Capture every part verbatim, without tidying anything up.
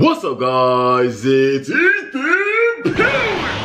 What's up, guys? It's Ethan Powers!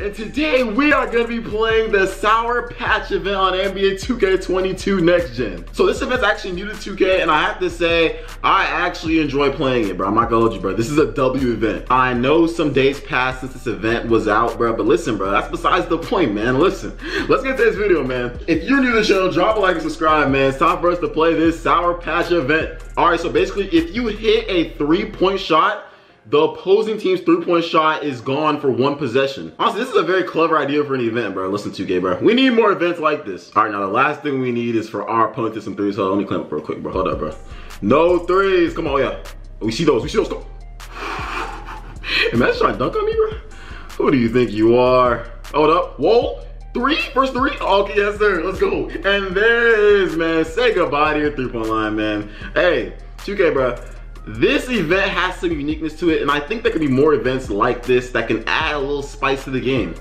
And today we are gonna be playing the Sour Patch event on N B A two K twenty-two Next Gen. So this event's actually new to two K, and I have to say, I actually enjoy playing it, bro. I'm not gonna hold you, bro. This is a W event. I know some days passed since this event was out, bro, but listen, bro, that's besides the point, man. Listen, let's get to this video, man. If you're new to the channel, drop a like and subscribe, man. It's time for us to play this Sour Patch event. All right, so basically, if you hit a three-point shot, the opposing team's three-point shot is gone for one possession. Honestly, this is a very clever idea for an event, bro. Listen, two K, bro. We need more events like this. All right, now the last thing we need is for our opponent to some threes. Hold on, let me clean up real quick, bro. Hold up, bro. No threes. Come on, yeah. We see those. We see those. Go. Imagine trying to dunk on me, bro. Who do you think you are? Hold up. Whoa. Three? First three? Okay, yes, sir. Let's go. And there it is, man. Say goodbye to your three-point line, man. Hey, two K, bro. This event has some uniqueness to it, and I think there could be more events like this that can add a little spice to the game.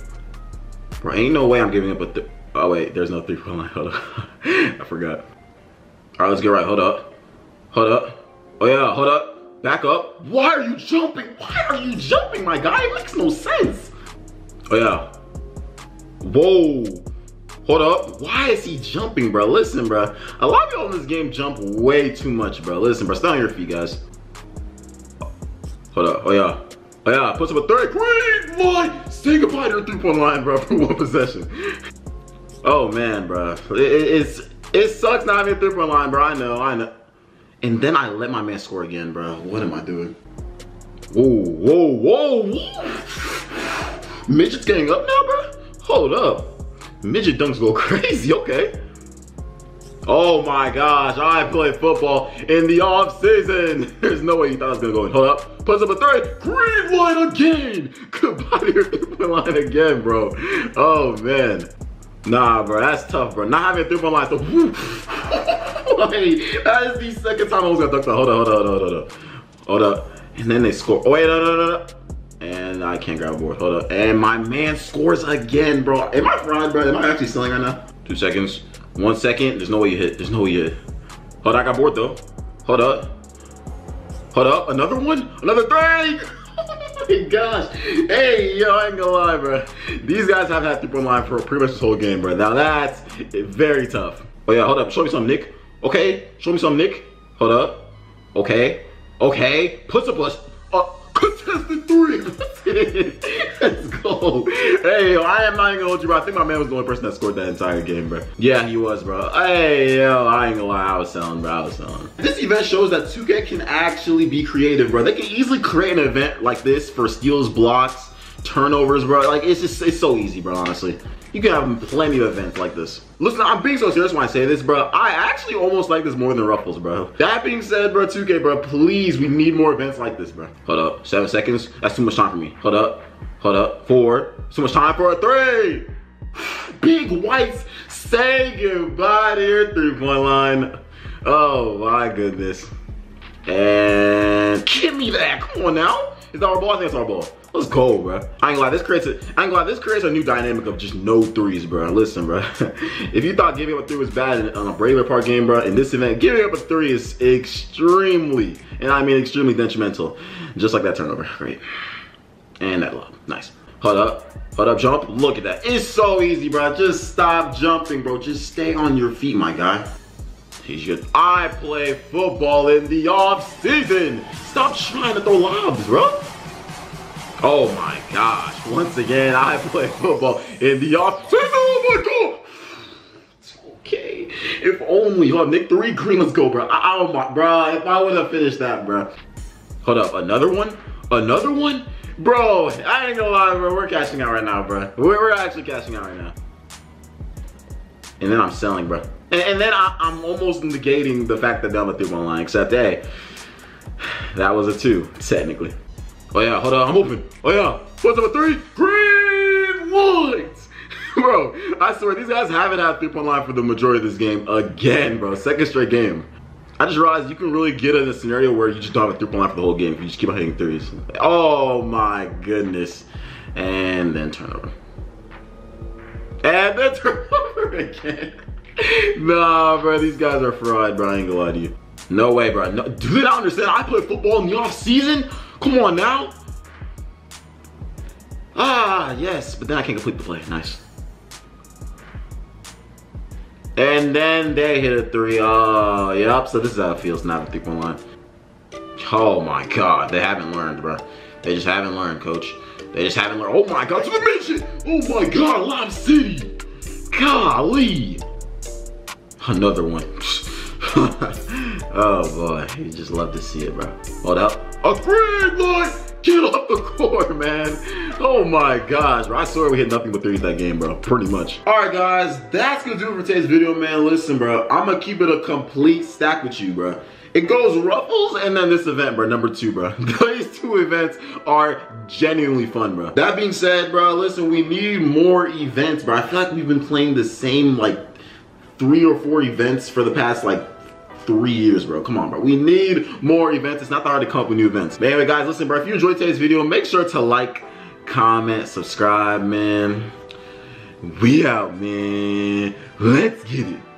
Bro, ain't no way I'm giving up a th- Oh, wait. There's no three-point line. Hold up. I forgot. All right, let's get right. Hold up. Hold up. Oh, yeah. Hold up. Back up. Why are you jumping? Why are you jumping, my guy? It makes no sense. Oh, yeah. Whoa, hold up. Why is he jumping, bro? Listen, bro. A lot of people in this game jump way too much, bro. Listen, bro. Stay on your feet, guys. Hold up. Oh, yeah. Oh, yeah. Puts up a third. Great line. Say goodbye to the three-point line, bro, for one possession. Oh, man, bro. It, it, it's, it sucks not having a three-point line, bro. I know. I know. And then I let my man score again, bro. What am I doing? Whoa, whoa, whoa, whoa. Midget's getting up now, bro? Hold up. Midget dunks go crazy, okay. Oh my gosh, I play football in the off season. There's no way you thought I was gonna go in. Hold up, puts up a three, green line again. Goodbye to your three-point line again, bro. Oh man. Nah, bro, that's tough, bro. Not having a three-point line, so like, that is the second time I was gonna dunk that. Hold up, hold up, hold up, hold up. Hold up, and then they score. Oh wait, no, no, no, no. And I can't grab a board. Hold up. And my man scores again, bro. Am I fried, bro? Am I actually selling right now? Two seconds. One second. There's no way you hit. There's no way you hit. Hold up. I got bored, though. Hold up. Hold up. Another one. Another three. Oh, my gosh. Hey, yo, I ain't gonna lie, bro. These guys have had three-point line for pretty much this whole game, bro. Now, that's very tough. Oh, yeah. Hold up. Show me something, Nick. Okay. Show me something, Nick. Hold up. Okay. Okay. Puts up a... Contested three. Let's go. Hey, yo, I am not even gonna hold you, bro. I think my man was the only person that scored that entire game, bro. Yeah, he was, bro. Hey, yo, I ain't gonna lie. I was selling, bro. I was selling. This event shows that two K can actually be creative, bro. They can easily create an event like this for steals, blocks, turnovers, bro. Like, it's just, it's so easy, bro, honestly. You can have plenty of events like this. Listen, I'm being so serious when I say this, bro. I actually almost like this more than Ruffles, bro. That being said, bro, two K, bro, please, we need more events like this, bro. Hold up, seven seconds. That's too much time for me. Hold up, hold up, four. Too much time for a three. Big whites, say goodbye to your three-point line. Oh, my goodness. And give me that, come on now. Is that our ball? I think it's our ball. Let's go, bro. I ain't gonna lie, this creates a, I ain't gonna lie, this creates a new dynamic of just no threes, bro. Listen, bro. If you thought giving up a three was bad in, on a regular park game, bro, in this event, giving up a three is extremely, and I mean extremely detrimental. Just like that turnover, great. And that lob, nice. Hold up, hold up, jump. Look at that. It's so easy, bro. Just stop jumping, bro. Just stay on your feet, my guy. He's good. I play football in the off season. Stop trying to throw lobs, bro. Oh my gosh, once again, I play football in the off season. Oh my god! It's okay. If only, hold up, Nick three, green, let's go, bro. Oh my, bro, if I would have finished that, bro. Hold up, another one? Another one? Bro, I ain't gonna lie, bro, we're cashing out right now, bro. We're, we're actually cashing out right now. And then I'm selling, bro. And, and then I, I'm almost negating the fact that I'm a three-point line, except, hey, that was a two, technically. Oh yeah, hold on, I'm open. Oh yeah, what's up a three? Green lights! Bro, I swear, these guys haven't had three-point line for the majority of this game again, bro. Second straight game. I just realized you can really get in a scenario where you just don't have a three-point line for the whole game if you just keep on hitting threes. Oh my goodness. And then turnover. And then turnover again. Nah, bro, these guys are fried, bro. I ain't gonna lie to you. No way, bro. No, do they not understand? I play football in the off season? Come on now. Ah, yes, but then I can't complete the play. Nice. And then they hit a three. Oh, yep. So this is how it feels now, the three-point line. Oh my God, they haven't learned, bro. They just haven't learned, coach. They just haven't learned. Oh my God, to the mission. Oh my God, Live City. Golly. Another one. Oh boy, you just love to see it, bro. Hold up. A three, boy. Get off the court, man. Oh my gosh, bro. I swear we hit nothing but threes that game, bro, pretty much. All right, guys, that's gonna do it for today's video, man. Listen, bro, I'm gonna keep it a complete stack with you, bro. It goes Ruffles and then this event, bro, number two, bro. These two events are genuinely fun, bro. That being said, bro, listen, we need more events, bro. I feel like we've been playing the same, like, three or four events for the past, like, three years, bro. Come on, bro. We need more events. It's not that hard to come up with new events. But anyway, guys, listen, bro, if you enjoyed today's video, make sure to like, comment, subscribe, man. We out, man. Let's get it.